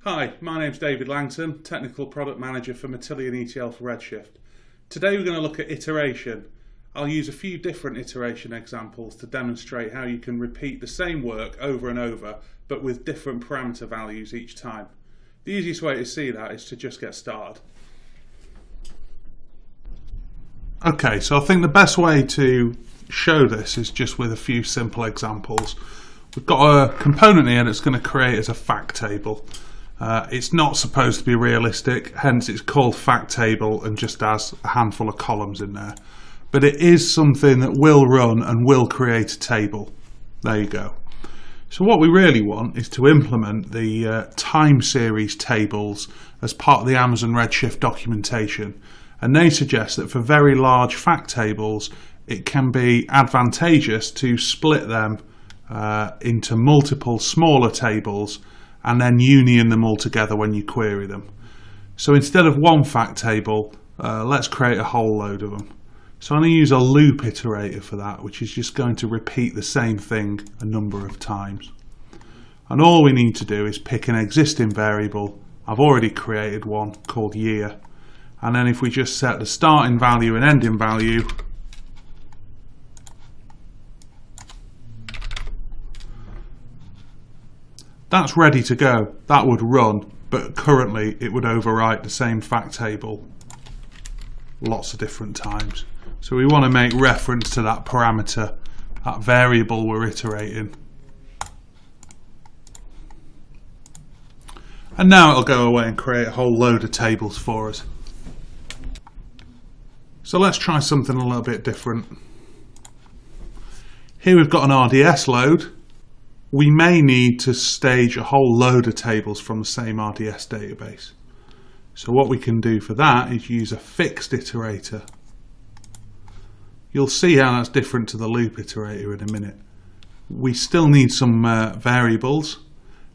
Hi, my name's David Langton, Technical Product Manager for Matillion ETL for Redshift. Today we're going to look at iteration. I'll use a few different iteration examples to demonstrate how you can repeat the same work over and over, but with different parameter values each time. The easiest way to see that is to just get started. Okay, so I think the best way to show this is just with a few simple examples. We've got a component here that's going to create as a fact table. It's not supposed to be realistic, hence it's called fact table and just has a handful of columns in there. But it is something that will run and will create a table. There you go. So what we really want is to implement the time series tables as part of the Amazon Redshift documentation. And they suggest that for very large fact tables, it can be advantageous to split them into multiple smaller tables and then union them all together when you query them. So instead of one fact table, let's create a whole load of them. So I'm going to use a loop iterator for that, which is just going to repeat the same thing a number of times. And all we need to do is pick an existing variable. I've already created one called year. And then if we just set the starting value and ending value, that's ready to go. That would run, but currently it would overwrite the same fact table lots of different times. So we want to make reference to that parameter, that variable we're iterating. And now it'll go away and create a whole load of tables for us. So let's try something a little bit different. Here we've got an RDS load. We may need to stage a whole load of tables from the same RDS database. So what we can do for that is use a fixed iterator. You'll see how that's different to the loop iterator in a minute. We still need some variables.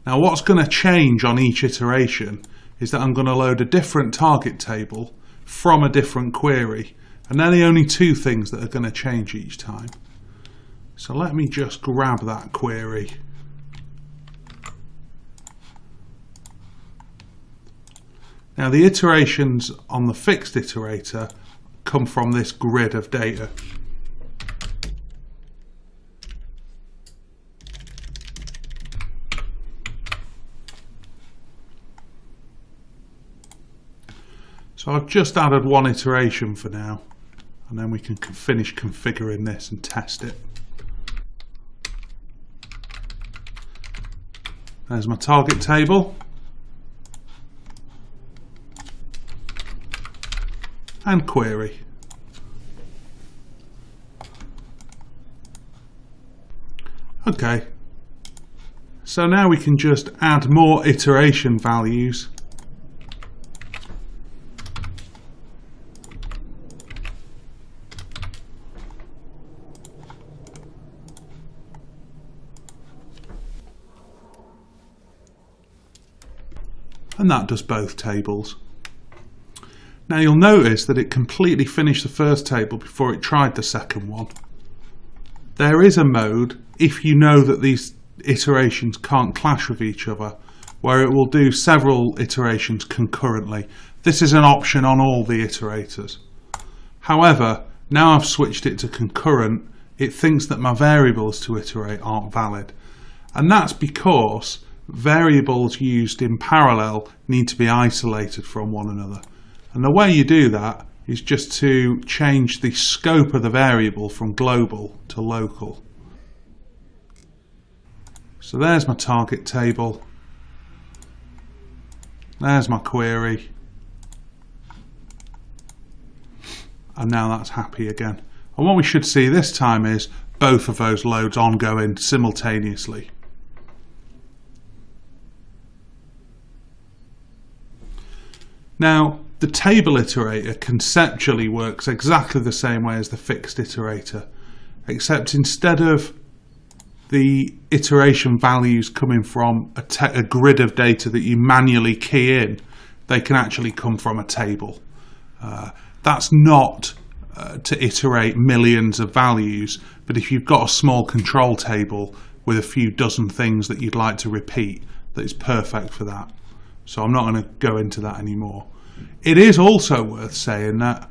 Now what's going to change on each iteration is that I'm going to load a different target table from a different query. And they're the only two things that are going to change each time. So let me just grab that query. Now the iterations on the fixed iterator come from this grid of data. So I've just added one iteration for now, and then we can finish configuring this and test it. There's my target table. And query. Okay, so now we can just add more iteration values and that does both tables. Now you'll notice that it completely finished the first table before it tried the second one. There is a mode, if you know that these iterations can't clash with each other, where it will do several iterations concurrently. This is an option on all the iterators. However, now I've switched it to concurrent, it thinks that my variables to iterate aren't valid. And that's because variables used in parallel need to be isolated from one another. And the way you do that is just to change the scope of the variable from global to local. So there's my target table. There's my query. And now that's happy again. And what we should see this time is both of those loads ongoing simultaneously. Now, the table iterator conceptually works exactly the same way as the fixed iterator, except instead of the iteration values coming from a grid of data that you manually key in, they can actually come from a table. That's not to iterate millions of values, but if you've got a small control table with a few dozen things that you'd like to repeat, that is perfect for that. So I'm not going to go into that anymore. It is also worth saying that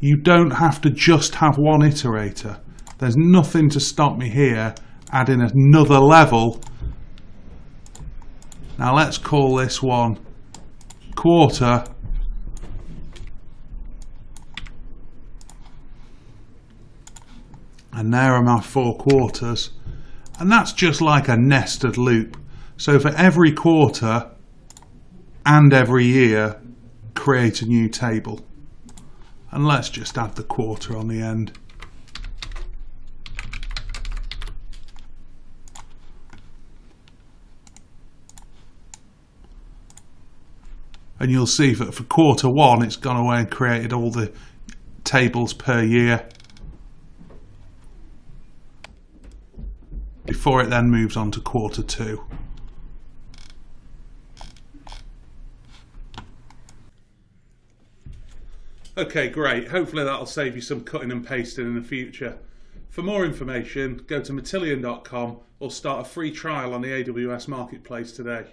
you don't have to just have one iterator. There's nothing to stop me here adding another level. Now let's call this one quarter. And there are my 4 quarters. And that's just like a nested loop. So for every quarter and every year, create a new table. And let's just add the quarter on the end. And you'll see that for quarter one, it's gone away and created all the tables per year. Before it then moves on to quarter two. Okay, great. Hopefully that'll save you some cutting and pasting in the future. For more information, go to matillion.com or start a free trial on the AWS Marketplace today.